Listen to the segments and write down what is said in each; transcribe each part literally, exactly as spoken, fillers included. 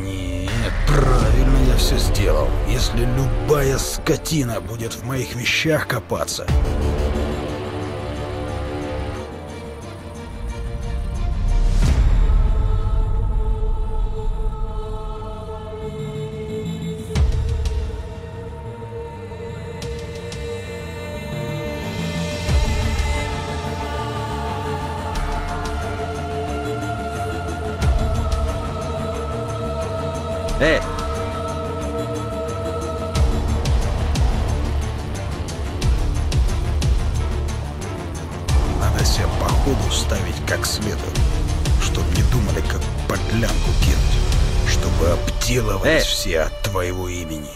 Нет, правильно я все сделал. Если любая скотина будет в моих вещах копаться... Эй! Надо себя по ходу ставить как следует, чтоб не думали, как подлянку кинуть, чтобы обделывались Эй. Все от твоего имени.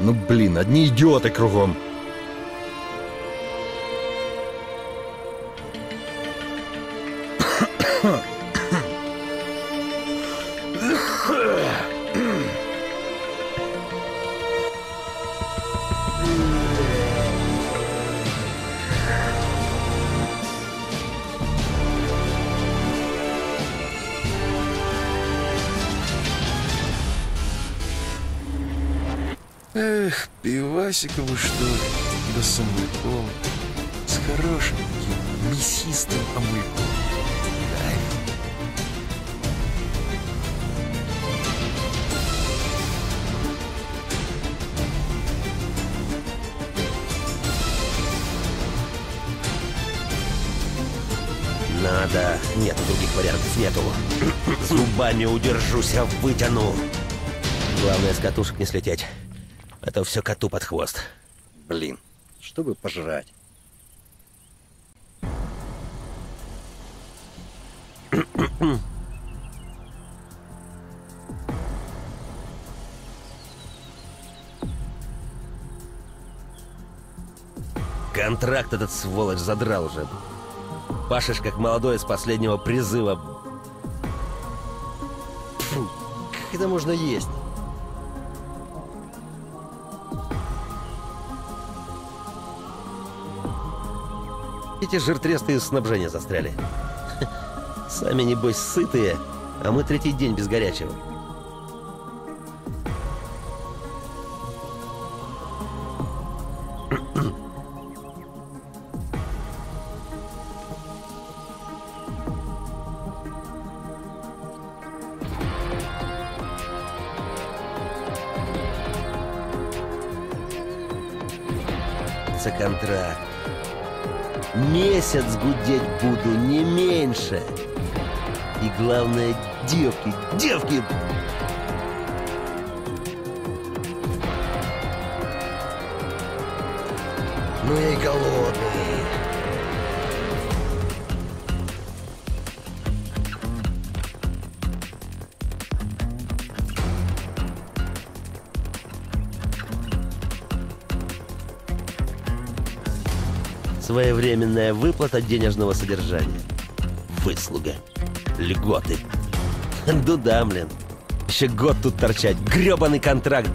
Ну блин, одни идиоты кругом. Эх, Пивасикову, что ли, да с амульком, с хорошим таким мясистым амульком. Надо. Нет, других вариантов нету. Зубами удержусь, а вытяну. Главное, с катушек не слететь. А то все коту под хвост. Блин, чтобы пожрать. Контракт этот сволочь задрал уже. Пашешь, как молодой из последнего призыва. Фу, как это можно есть? Эти жиртресты из снабжения застряли. Сами, небось, сытые, а мы третий день без горячего. За контракт. Месяц гудеть буду, не меньше. И главное, девки, девки! Ну и голодные. Своевременная выплата денежного содержания. Выслуга. Льготы. Дуда, блин. Еще год тут торчать. Гребаный контракт.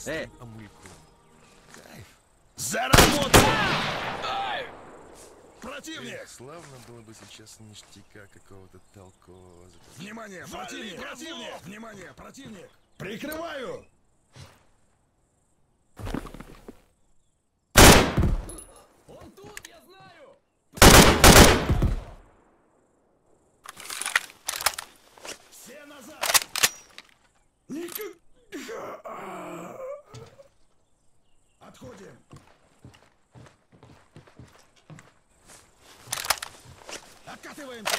Чистую омыльку. Кайф. За работу! Противник! Славно было бы сейчас ништяка какого-то толкового. Внимание, противник! Противник! Внимание, противник! Прикрываю! Он тут, я знаю! Все назад! Никак... Отходим! Откатываемся!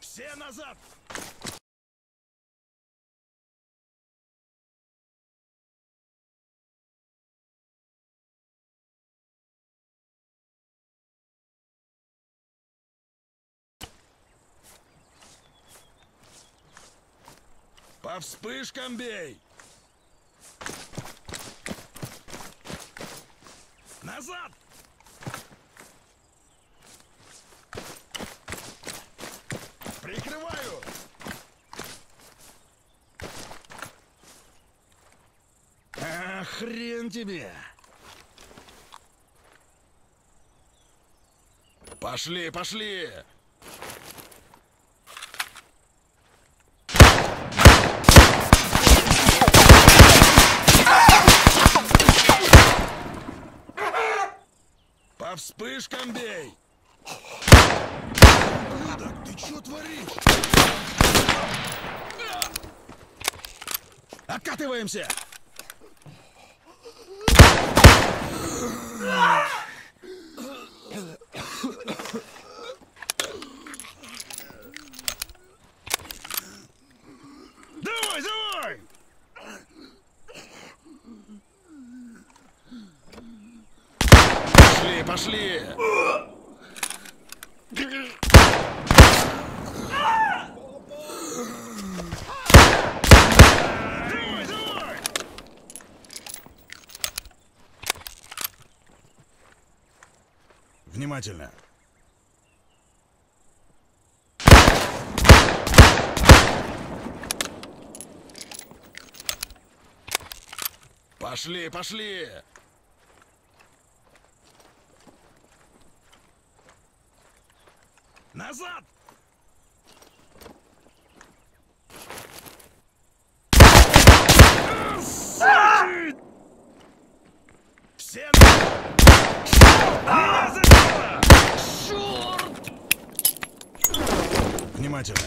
Все назад! По вспышкам бей! Назад! Прикрываю! А, хрен тебе! Пошли, пошли! По вспышкам бей! Ублюдок, ты чё творишь? Откатываемся! Давай, давай! Пошли, пошли! Внимательно. Пошли, пошли. Назад. Все назад. Черт! Внимательно. Внимательно.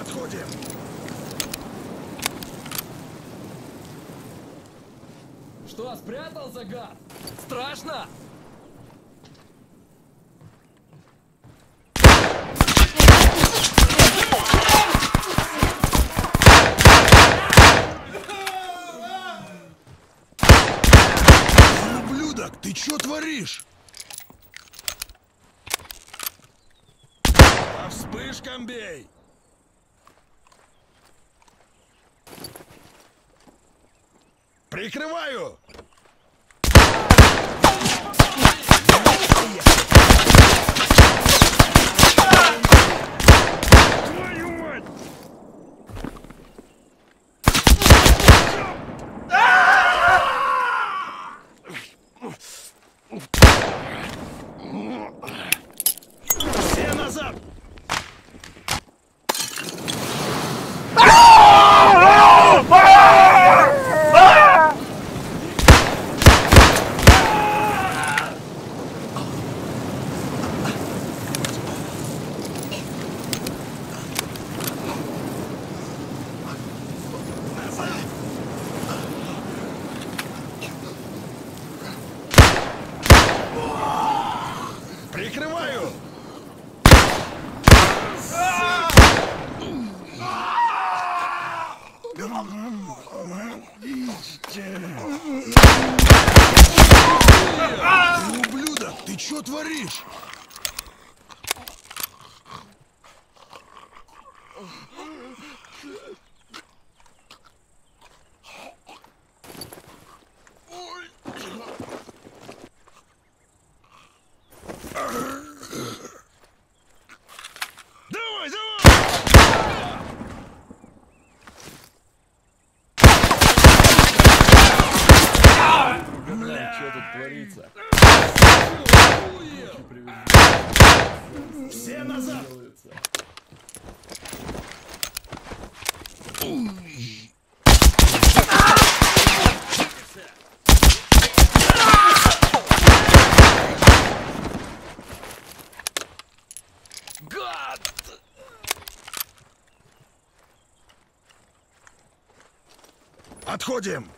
Отходим. Что, спрятался, гад? Страшно? Ублюдок, ты чё творишь? По вспышкам бей! Прикрываю! Твою мать! Все назад! Прикрываю! Ты ублюдок! Ты чё творишь? Все назад! Гад! Отходим!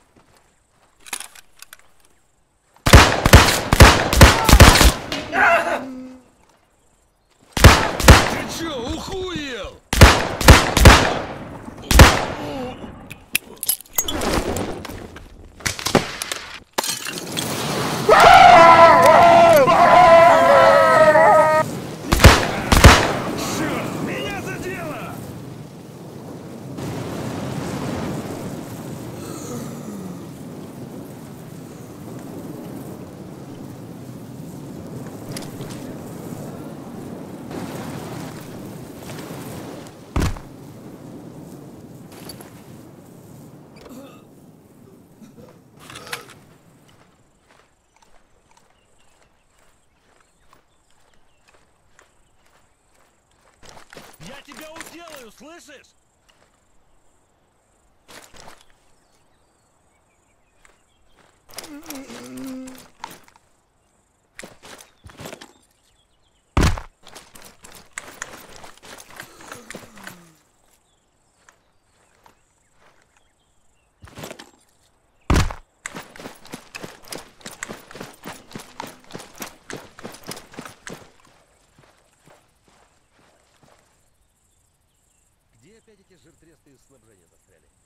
Я тебя уделаю, слышишь? Опять эти жиртресты из снабжения застряли.